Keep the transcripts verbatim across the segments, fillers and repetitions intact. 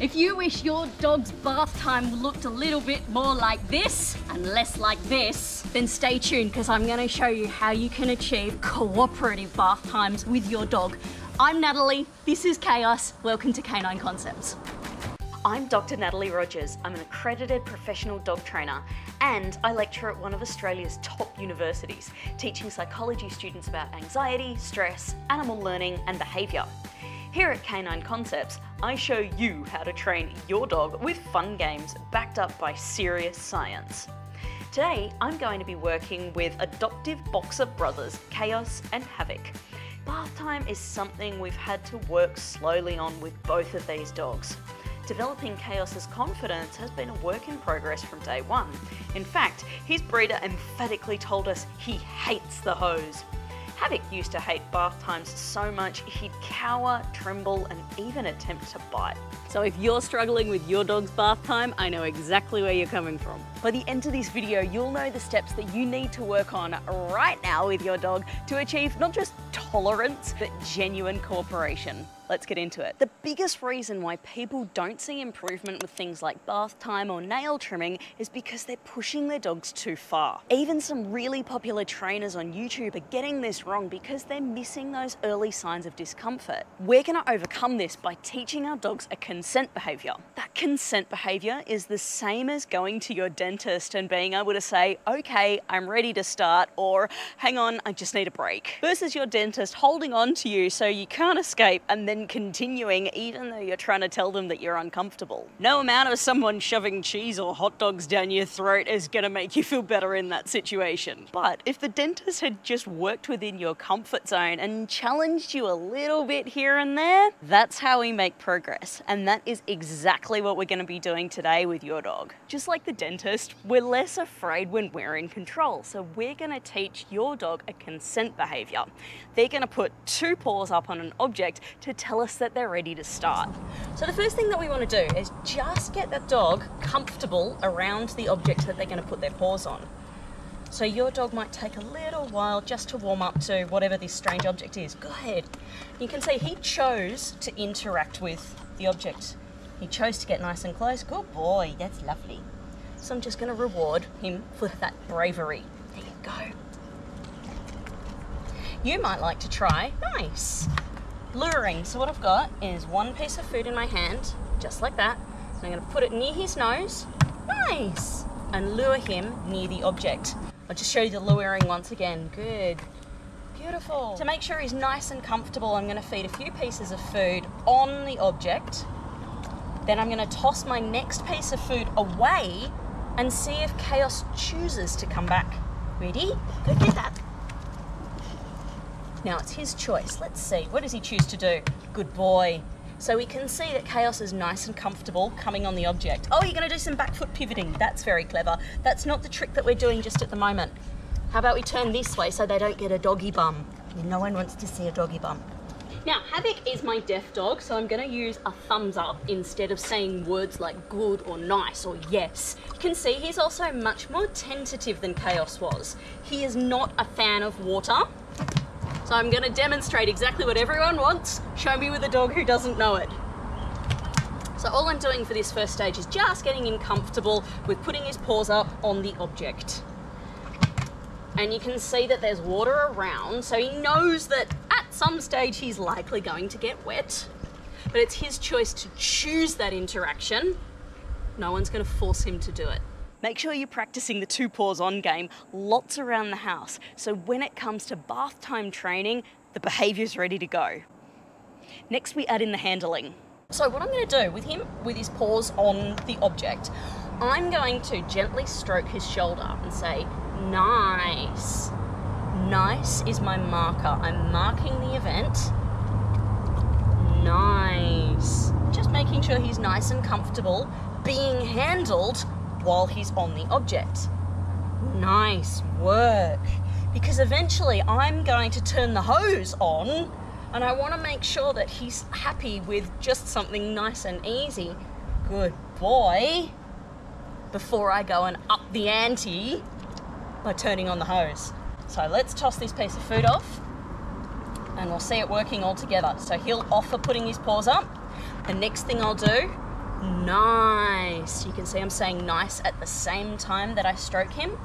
If you wish your dog's bath time looked a little bit more like this and less like this, then stay tuned because I'm going to show you how you can achieve cooperative bath times with your dog. I'm Natalie, this is Chaos, welcome to K nine Concepts. I'm Doctor Natalie Rogers. I'm an accredited professional dog trainer and I lecture at one of Australia's top universities, teaching psychology students about anxiety, stress, animal learning and behaviour. Here at K nine Concepts, I show you how to train your dog with fun games backed up by serious science. Today, I'm going to be working with adoptive boxer brothers, Chaos and Havoc. Bath time is something we've had to work slowly on with both of these dogs. Developing Chaos's confidence has been a work in progress from day one. In fact, his breeder emphatically told us he hates the hose. Havoc used to hate bath times so much he'd cower, tremble and even attempt to bite. So if you're struggling with your dog's bath time, I know exactly where you're coming from. By the end of this video, you'll know the steps that you need to work on right now with your dog to achieve not just tolerance, but genuine cooperation. Let's get into it. The biggest reason why people don't see improvement with things like bath time or nail trimming is because they're pushing their dogs too far. Even some really popular trainers on YouTube are getting this wrong because they're missing those early signs of discomfort. We're gonna overcome this by teaching our dogs a consent behavior. That consent behavior is the same as going to your dentist and being able to say, okay, I'm ready to start, or hang on, I just need a break. Versus your dentist holding on to you so you can't escape and then continuing even though you're trying to tell them that you're uncomfortable. No amount of someone shoving cheese or hot dogs down your throat is going to make you feel better in that situation. But if the dentist had just worked within your comfort zone and challenged you a little bit here and there, that's how we make progress. And that is exactly what we're going to be doing today with your dog. Just like the dentist, we're less afraid when we're in control. So we're going to teach your dog a consent behavior. They're going to put two paws up on an object to tell tell us that they're ready to start. So the first thing that we want to do is just get that dog comfortable around the object that they're going to put their paws on. So your dog might take a little while just to warm up to whatever this strange object is. Go ahead. You can see he chose to interact with the object. He chose to get nice and close. Good boy, that's lovely. So I'm just going to reward him for that bravery. There you go. You might like to try, nice. Luring. So what I've got is one piece of food in my hand, just like that, and I'm going to put it near his nose, nice, and lure him near the object. I'll just show you the luring once again, good, beautiful. To make sure he's nice and comfortable, I'm going to feed a few pieces of food on the object, then I'm going to toss my next piece of food away and see if Chaos chooses to come back. Ready? Go get that. Now it's his choice. Let's see, what does he choose to do? Good boy. So we can see that Chaos is nice and comfortable coming on the object. Oh, you're going to do some back foot pivoting. That's very clever. That's not the trick that we're doing just at the moment. How about we turn this way so they don't get a doggy bum? No one wants to see a doggy bum. Now, Havoc is my deaf dog, so I'm going to use a thumbs up instead of saying words like good or nice or yes. You can see he's also much more tentative than Chaos was. He is not a fan of water. So I'm going to demonstrate exactly what everyone wants. Show me with a dog who doesn't know it. So all I'm doing for this first stage is just getting him comfortable with putting his paws up on the object. And you can see that there's water around, so he knows that at some stage he's likely going to get wet. But it's his choice to choose that interaction. No one's going to force him to do it. Make sure you're practicing the two paws on game lots around the house, so when it comes to bath time training, the behaviour's ready to go. Next we add in the handling. So what I'm going to do with him, with his paws on the object, I'm going to gently stroke his shoulder and say, nice. Nice is my marker. I'm marking the event. Nice. Just making sure he's nice and comfortable being handled while he's on the object. Nice work. Because eventually I'm going to turn the hose on and I want to make sure that he's happy with just something nice and easy. Good boy. Before I go and up the ante by turning on the hose. So let's toss this piece of food off and we'll see it working all together. So he'll offer putting his paws up. The next thing I'll do nice. You can see I'm saying nice at the same time that I stroke him,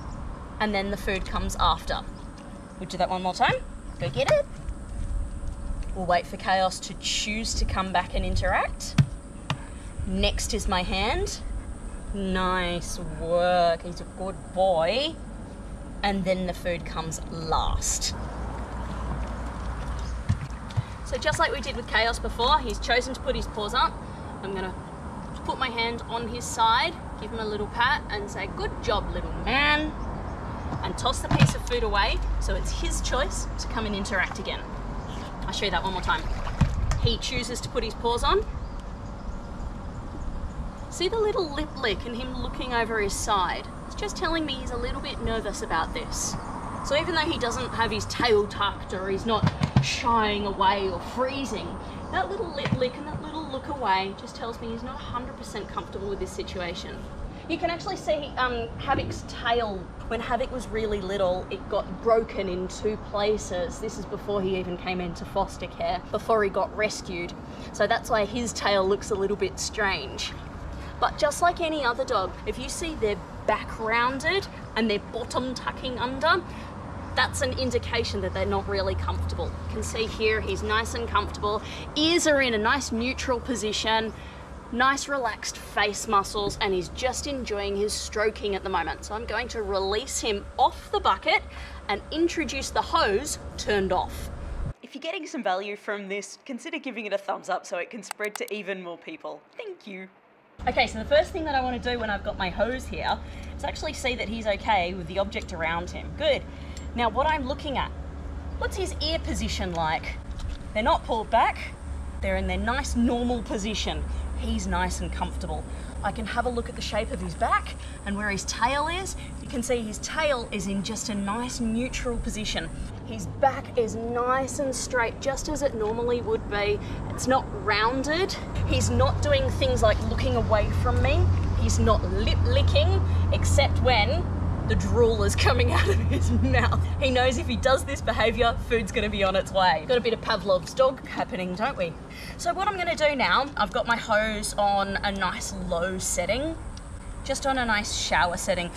and then the food comes after. We'll do that one more time. Go get it. We'll wait for Chaos to choose to come back and interact. Next is my hand. Nice work, he's a good boy. And then the food comes last. So just like we did with Chaos before, he's chosen to put his paws up. I'm gonna put my hand on his side, give him a little pat and say, good job, little man. And toss the piece of food away so it's his choice to come and interact again. I'll show you that one more time. He chooses to put his paws on. See the little lip lick and him looking over his side? It's just telling me he's a little bit nervous about this. So even though he doesn't have his tail tucked or he's not shying away or freezing, that little lip lick and that little look away just tells me he's not one hundred percent comfortable with this situation. You can actually see um, Havoc's tail. When Havoc was really little, it got broken in two places. This is before he even came into foster care, before he got rescued. So that's why his tail looks a little bit strange. But just like any other dog, if you see their back rounded and their bottom tucking under, that's an indication that they're not really comfortable. You can see here, he's nice and comfortable. Ears are in a nice neutral position. Nice relaxed face muscles, and he's just enjoying his stroking at the moment. So I'm going to release him off the bucket and introduce the hose turned off. If you're getting some value from this, consider giving it a thumbs up so it can spread to even more people. Thank you. Okay, so the first thing that I want to do when I've got my hose here is actually see that he's okay with the object around him. Good. Now what I'm looking at, what's his ear position like? They're not pulled back, they're in their nice normal position. He's nice and comfortable. I can have a look at the shape of his back and where his tail is. You can see his tail is in just a nice neutral position. His back is nice and straight, just as it normally would be. It's not rounded. He's not doing things like looking away from me. He's not lip licking, except when the drool is coming out of his mouth. He knows if he does this behavior, food's gonna be on its way. Got a bit of Pavlov's dog happening, don't we? So what I'm gonna do now, I've got my hose on a nice low setting, just on a nice shower setting.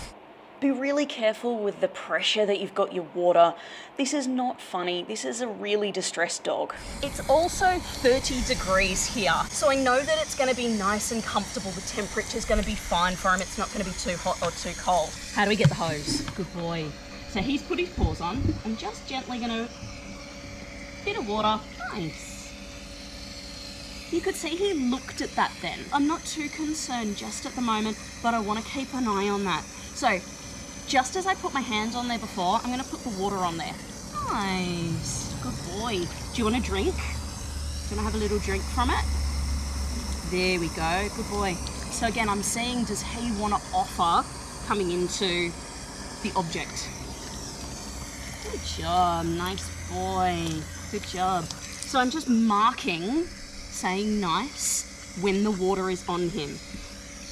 Be really careful with the pressure that you've got your water. This is not funny. This is a really distressed dog. It's also thirty degrees here. So I know that it's gonna be nice and comfortable. The temperature's gonna be fine for him. It's not gonna be too hot or too cold. How do we get the hose? Good boy. So he's put his paws on. I'm just gently gonna, bit of water, nice. You could see he looked at that then. I'm not too concerned just at the moment, but I wanna keep an eye on that. So, just as I put my hands on there before, I'm gonna put the water on there. Nice, good boy. Do you want a drink? Do you wanna have a little drink from it? There we go, good boy. So again, I'm seeing, does he wanna offer coming into the object? Good job, nice boy, good job. So I'm just marking, saying nice, when the water is on him.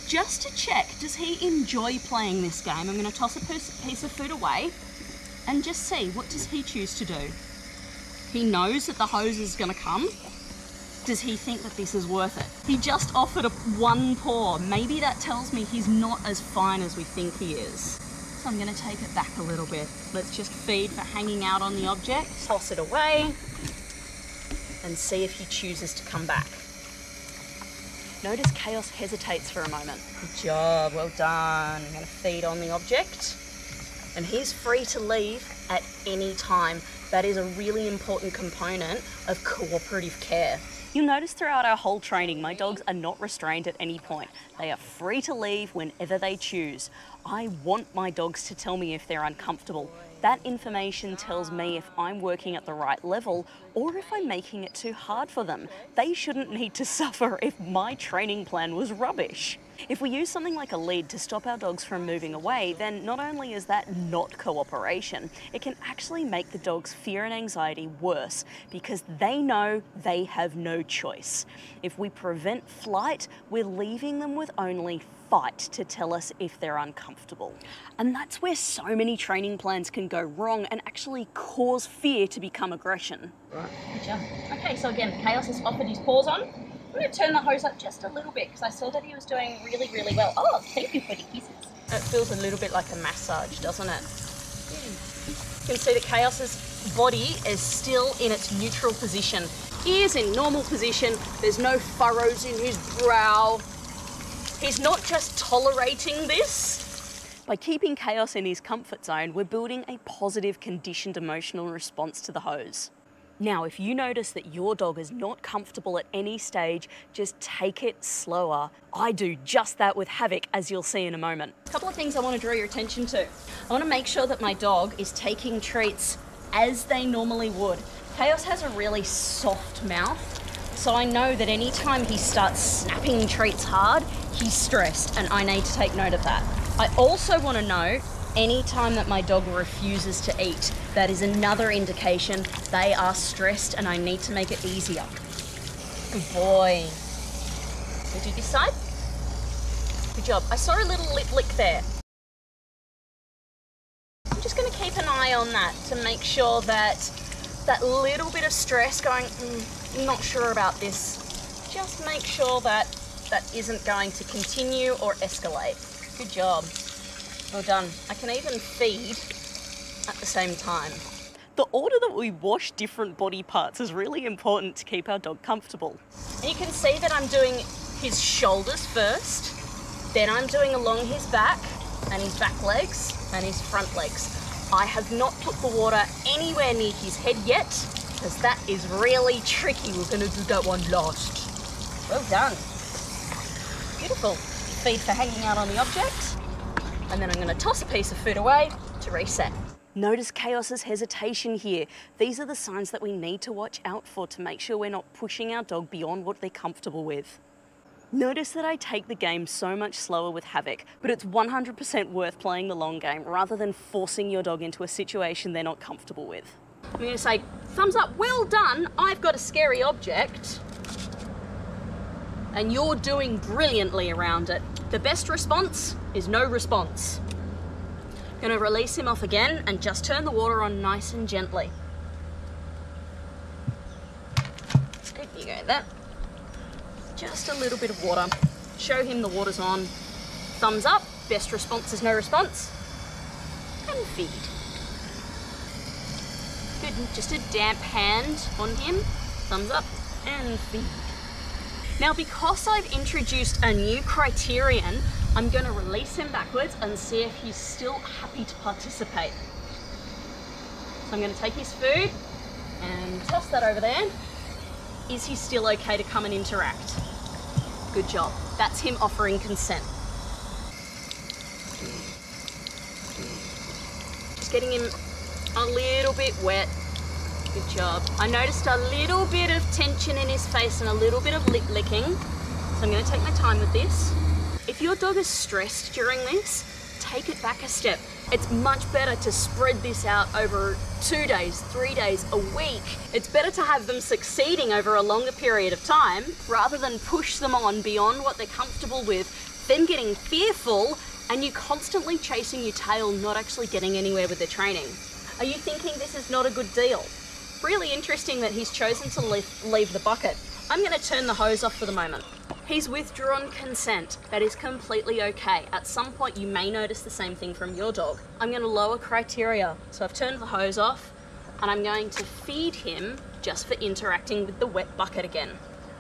Just to check, does he enjoy playing this game? I'm gonna toss a piece of food away and just see, what does he choose to do? He knows that the hose is gonna come. Does he think that this is worth it? He just offered a one paw. Maybe that tells me he's not as fine as we think he is. So I'm gonna take it back a little bit. Let's just feed for hanging out on the object, toss it away, and see if he chooses to come back. Notice Chaos hesitates for a moment. Good job, well done. I'm gonna feed on the object. And he's free to leave at any time. That is a really important component of cooperative care. You'll notice throughout our whole training, my dogs are not restrained at any point. They are free to leave whenever they choose. I want my dogs to tell me if they're uncomfortable. That information tells me if I'm working at the right level or if I'm making it too hard for them. They shouldn't need to suffer if my training plan was rubbish. If we use something like a lead to stop our dogs from moving away, then not only is that not cooperation, it can actually make the dog's fear and anxiety worse because they know they have no choice. If we prevent flight, we're leaving them with only fight to tell us if they're uncomfortable. And that's where so many training plans can go wrong and actually cause fear to become aggression. Right. Good job. Okay, so again, Chaos has offered his paws on. I'm going to turn the hose up just a little bit because I saw that he was doing really, really well. Oh, thank you for the kisses. It feels a little bit like a massage, doesn't it? Mm. You can see that Chaos's body is still in its neutral position. He is in normal position. There's no furrows in his brow. He's not just tolerating this. By keeping Chaos in his comfort zone, we're building a positive conditioned emotional response to the hose. Now, if you notice that your dog is not comfortable at any stage, just take it slower. I do just that with Havoc, as you'll see in a moment. A couple of things I want to draw your attention to. I want to make sure that my dog is taking treats as they normally would. Chaos has a really soft mouth, so I know that anytime he starts snapping treats hard, he's stressed, and I need to take note of that. I also want to know any time that my dog refuses to eat, that is another indication they are stressed and I need to make it easier. Good boy. We do this side. Good job. I saw a little lip lick there. I'm just going to keep an eye on that to make sure that that little bit of stress going, mm, I'm not sure about this. Just make sure that that isn't going to continue or escalate. Good job. Well done. I can even feed at the same time. The order that we wash different body parts is really important to keep our dog comfortable. And you can see that I'm doing his shoulders first, then I'm doing along his back and his back legs and his front legs. I have not put the water anywhere near his head yet because that is really tricky. We're going to do that one last. Well done. Beautiful. Feed for hanging out on the object. And then I'm going to toss a piece of food away to reset. Notice Chaos's hesitation here. These are the signs that we need to watch out for to make sure we're not pushing our dog beyond what they're comfortable with. Notice that I take the game so much slower with Havoc, but it's one hundred percent worth playing the long game rather than forcing your dog into a situation they're not comfortable with. I'm going to say, thumbs up, well done, I've got a scary object. And you're doing brilliantly around it. The best response is no response. I'm going to release him off again and just turn the water on nice and gently. Good, you go that. Just a little bit of water. Show him the water's on. Thumbs up, best response is no response. And feed. Good, just a damp hand on him. Thumbs up and feed. Now, because I've introduced a new criterion, I'm going to release him backwards and see if he's still happy to participate. So I'm going to take his food and toss that over there. Is he still okay to come and interact? Good job. That's him offering consent. Just getting him a little bit wet. Good job. I noticed a little bit of tension in his face and a little bit of lip licking. So I'm going to take my time with this. If your dog is stressed during this, take it back a step. It's much better to spread this out over two days, three days, a week. It's better to have them succeeding over a longer period of time rather than push them on beyond what they're comfortable with, them getting fearful and you constantly chasing your tail, not actually getting anywhere with their training. Are you thinking this is not a good deal? Really interesting that he's chosen to leave, leave the bucket. I'm going to turn the hose off for the moment. He's withdrawn consent. That is completely okay. At some point you may notice the same thing from your dog. I'm going to lower criteria. So I've turned the hose off and I'm going to feed him just for interacting with the wet bucket again.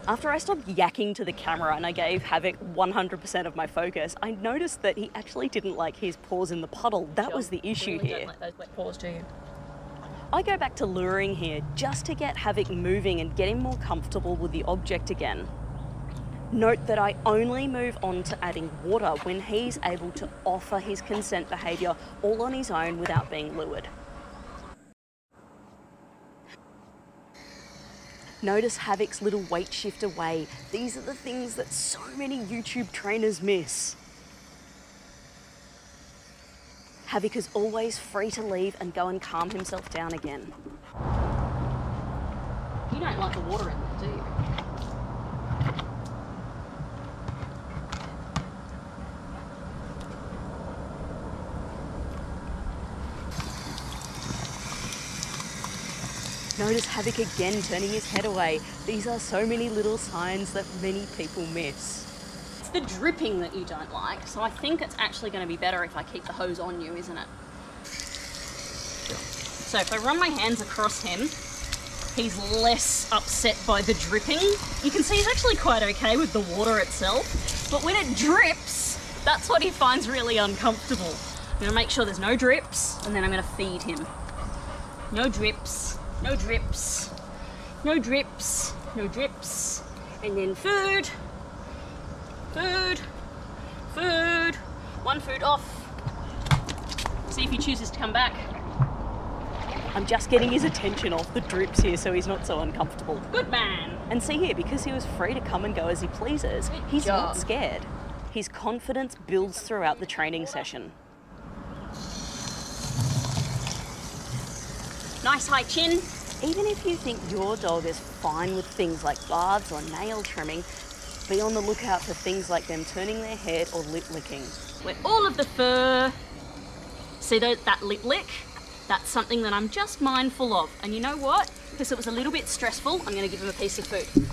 After I stopped yakking to the camera and I gave Havoc one hundred percent of my focus, I noticed that he actually didn't like his paws in the puddle. That was the issue here. You really don't like those wet paws, do you? I go back to luring here just to get Havoc moving and get him more comfortable with the object again. Note that I only move on to adding water when he's able to offer his consent behaviour all on his own without being lured. Notice Havoc's little weight shift away. These are the things that so many YouTube trainers miss. Havoc is always free to leave and go and calm himself down again. You don't like the water in there, do you? notice Havoc again turning his head away. These are so many little signs that many people miss. It's the dripping that you don't like, so I think it's actually going to be better if I keep the hose on you, isn't it? So if I run my hands across him, he's less upset by the dripping. You can see he's actually quite okay with the water itself, but when it drips, that's what he finds really uncomfortable. I'm gonna make sure there's no drips, and then I'm gonna feed him. No drips, no drips, no drips, no drips, and then food, food, food, one food off. See if he chooses to come back. I'm just getting his attention off the drips here so he's not so uncomfortable. Good man. And see here, because he was free to come and go as he pleases, Good he's job. not scared. His confidence builds throughout the training session. Nice high chin. Even if you think your dog is fine with things like baths or nail trimming, be on the lookout for things like them turning their head or lip licking. Where all of the fur, see that lip lick? That's something that I'm just mindful of. And you know what? Because it was a little bit stressful, I'm gonna give him a piece of food.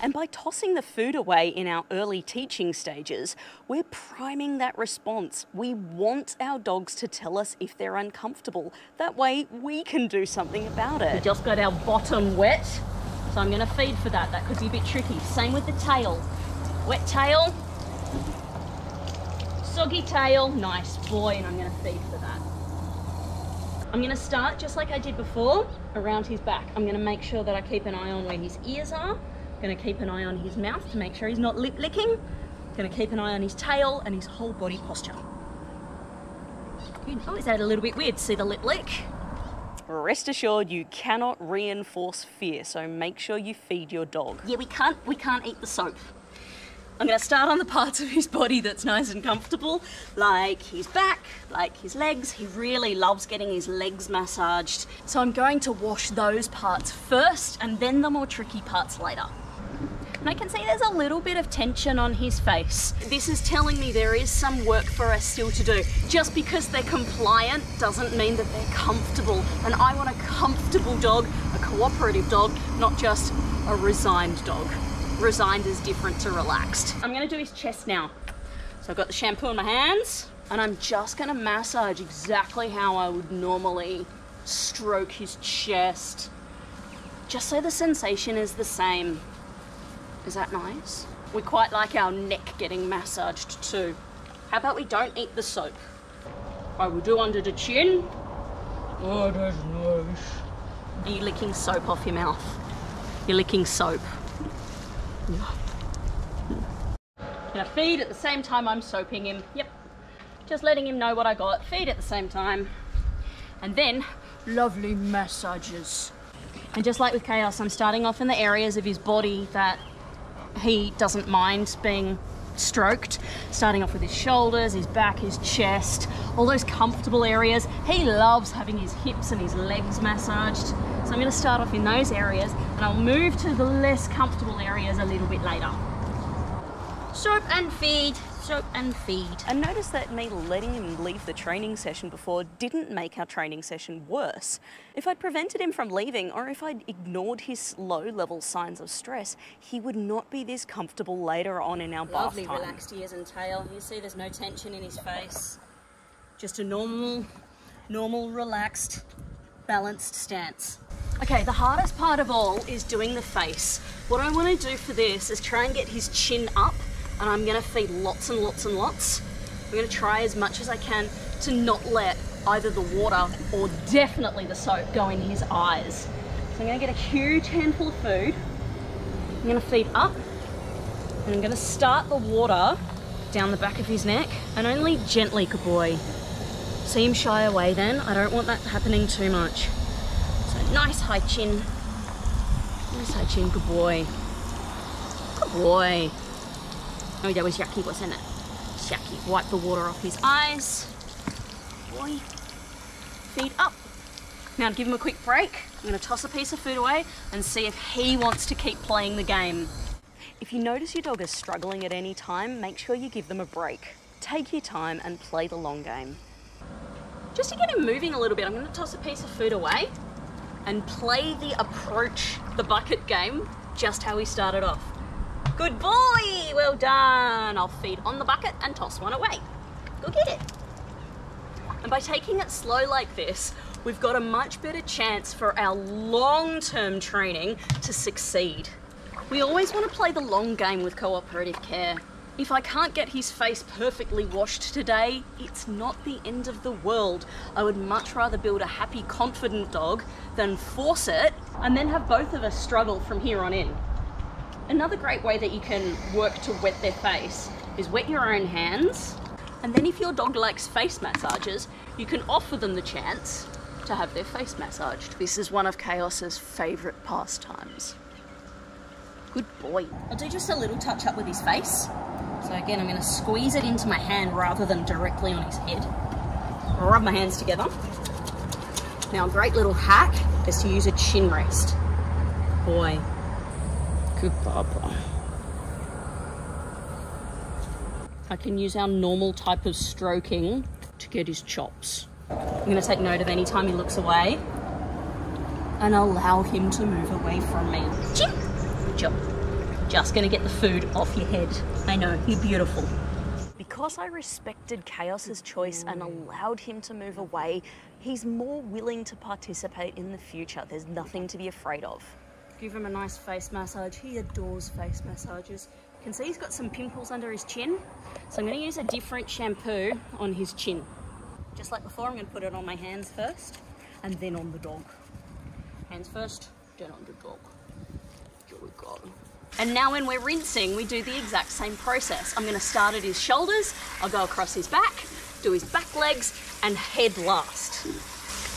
And by tossing the food away in our early teaching stages, we're priming that response. We want our dogs to tell us if they're uncomfortable. That way we can do something about it. We just got our bottom wet, so I'm gonna feed for that. That could be a bit tricky. Same with the tail. Wet tail, soggy tail, nice boy, and I'm gonna feed for that. I'm gonna start just like I did before, around his back. I'm gonna make sure that I keep an eye on where his ears are. I'm gonna keep an eye on his mouth to make sure he's not lip licking. I'm gonna keep an eye on his tail and his whole body posture. Oh, is that a little bit weird? See the lip lick? Rest assured, you cannot reinforce fear, so make sure you feed your dog. Yeah, we can't, we can't eat the soap. I'm gonna start on the parts of his body that's nice and comfortable, like his back, like his legs. He really loves getting his legs massaged. So I'm going to wash those parts first and then the more tricky parts later. And I can see there's a little bit of tension on his face. This is telling me there is some work for us still to do. Just because they're compliant doesn't mean that they're comfortable. And I want a comfortable dog, a cooperative dog, not just a resigned dog. Resigned is different to relaxed. I'm gonna do his chest now. So I've got the shampoo in my hands and I'm just gonna massage exactly how I would normally stroke his chest. Just so the sensation is the same. Is that nice? We quite like our neck getting massaged too. How about we don't eat the soap? I will do under the chin. Oh, that's nice. Are you licking soap off your mouth? You're licking soap. I'm gonna feed at the same time I'm soaping him. Yep, just letting him know what I got. Feed at the same time, and then lovely massages. And just like with Chaos, I'm starting off in the areas of his body that he doesn't mind being stroked. Starting off with his shoulders, his back, his chest, all those comfortable areas. He loves having his hips and his legs massaged. So I'm going to start off in those areas and I'll move to the less comfortable areas a little bit later. Soap and feed, soap and feed. And notice that me letting him leave the training session before didn't make our training session worse. If I'd prevented him from leaving or if I'd ignored his low level signs of stress, he would not be this comfortable later on in our bath time. Lovely relaxed ears and tail. You see there's no tension in his face. Just a normal, normal, relaxed, balanced stance. Okay, the hardest part of all is doing the face. What I want to do for this is try and get his chin up, and I'm going to feed lots and lots and lots. I'm going to try as much as I can to not let either the water or definitely the soap go in his eyes. So I'm going to get a huge handful of food. I'm going to feed up, and I'm going to start the water down the back of his neck, and only gently, good boy. See him shy away then. I don't want that happening too much. Nice high chin. Nice high chin, good boy. Good boy. Oh, that was yucky, wasn't it? It's yucky. Wipe the water off his eyes. Good boy. Feed up. Now to give him a quick break, I'm going to toss a piece of food away and see if he wants to keep playing the game. If you notice your dog is struggling at any time, make sure you give them a break. Take your time and play the long game. Just to get him moving a little bit, I'm going to toss a piece of food away. and play the approach, the bucket game, just how we started off. Good boy, well done. I'll feed on the bucket and toss one away. Go get it. And by taking it slow like this, we've got a much better chance for our long-term training to succeed. We always want to play the long game with cooperative care. If I can't get his face perfectly washed today, it's not the end of the world. I would much rather build a happy, confident dog than force it and then have both of us struggle from here on in. Another great way that you can work to wet their face is wet your own hands, and then if your dog likes face massages, you can offer them the chance to have their face massaged. This is one of Chaos's favorite pastimes. Good boy. I'll do just a little touch up with his face. So again, I'm going to squeeze it into my hand rather than directly on his head. Rub my hands together. Now a great little hack is to use a chin rest. Boy. Good Barbara. I can use our normal type of stroking to get his chops. I'm going to take note of any time he looks away and allow him to move away from me. Chip. Chop. Just gonna get the food off your head. I know, you're beautiful. Because I respected Chaos's choice and allowed him to move away, he's more willing to participate in the future. There's nothing to be afraid of. Give him a nice face massage. He adores face massages. You can see he's got some pimples under his chin. So I'm gonna use a different shampoo on his chin. Just like before, I'm gonna put it on my hands first and then on the dog. Hands first, then on the dog. Here we go. And now when we're rinsing, we do the exact same process. I'm gonna start at his shoulders, I'll go across his back, do his back legs, and head last.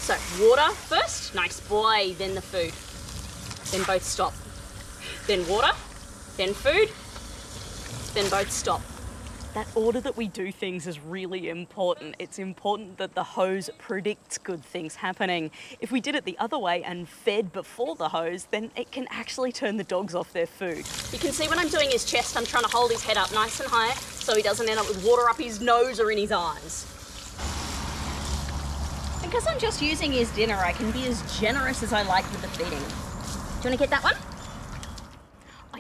So water first, nice boy, then the food. Then both stop. Then water, then food, then both stop. That order that we do things is really important. It's important that the hose predicts good things happening. If we did it the other way and fed before the hose, then it can actually turn the dogs off their food. You can see when I'm doing his chest, I'm trying to hold his head up nice and high so he doesn't end up with water up his nose or in his eyes. Because I'm just using his dinner, I can be as generous as I like with the feeding. Do you want to get that one?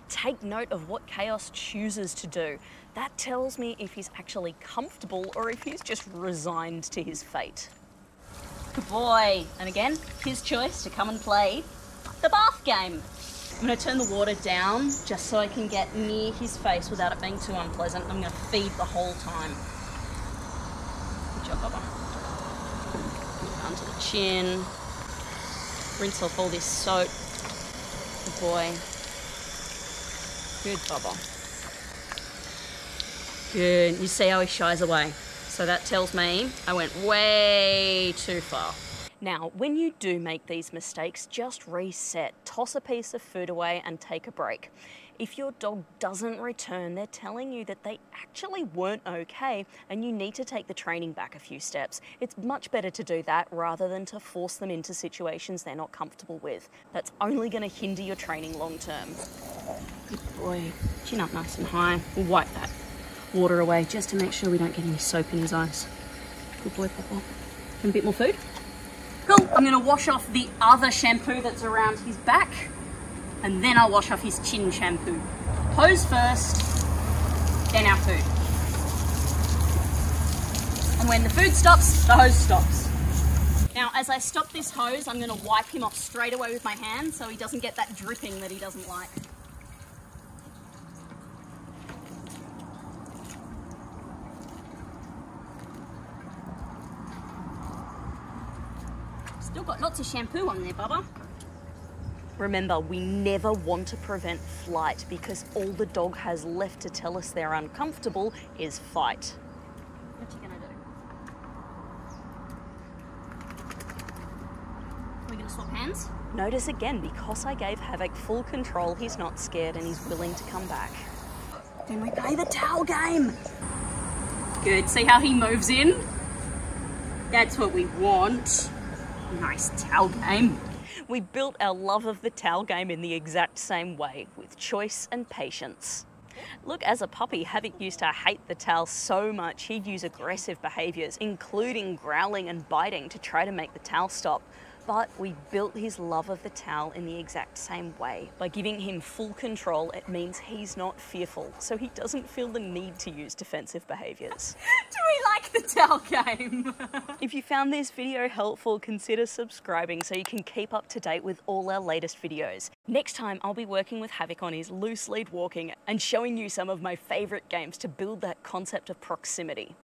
Take note of what Chaos chooses to do. That tells me if he's actually comfortable or if he's just resigned to his fate. Good boy. And again, his choice to come and play the bath game. I'm going to turn the water down just so I can get near his face without it being too unpleasant. I'm going to feed the whole time. Good job, Baba. Down to the chin. Rinse off all this soap. Good boy. Good Bubba. Good. You see how he shies away. So that tells me I went way too far. Now, when you do make these mistakes, just reset. Toss a piece of food away and take a break. If your dog doesn't return, they're telling you that they actually weren't okay and you need to take the training back a few steps. It's much better to do that rather than to force them into situations they're not comfortable with. That's only going to hinder your training long term. Good boy. Chin up nice and high. We'll wipe that water away just to make sure we don't get any soap in his eyes. Good boy, Papa. And a bit more food. Cool. I'm going to wash off the other shampoo that's around his back, and then I'll wash off his chin shampoo. Hose first, then our food. And when the food stops, the hose stops. Now, as I stop this hose, I'm going to wipe him off straight away with my hand so he doesn't get that dripping that he doesn't like. Still got lots of shampoo on there, Bubba. Remember, we never want to prevent flight because all the dog has left to tell us they're uncomfortable is fight. What are you gonna do? Are we gonna swap hands? Notice again, because I gave Havoc full control, he's not scared and he's willing to come back. Then we play the towel game. Good, see how he moves in? That's what we want. Nice towel game. We built our love of the towel game in the exact same way, with choice and patience. Look, as a puppy, Havoc used to hate the towel so much he'd use aggressive behaviours, including growling and biting, to try to make the towel stop. But we built his love of the towel in the exact same way. By giving him full control, it means he's not fearful, so he doesn't feel the need to use defensive behaviours. Do we like the towel game? If you found this video helpful, consider subscribing so you can keep up to date with all our latest videos. Next time, I'll be working with Havoc on his loose lead walking and showing you some of my favourite games to build that concept of proximity.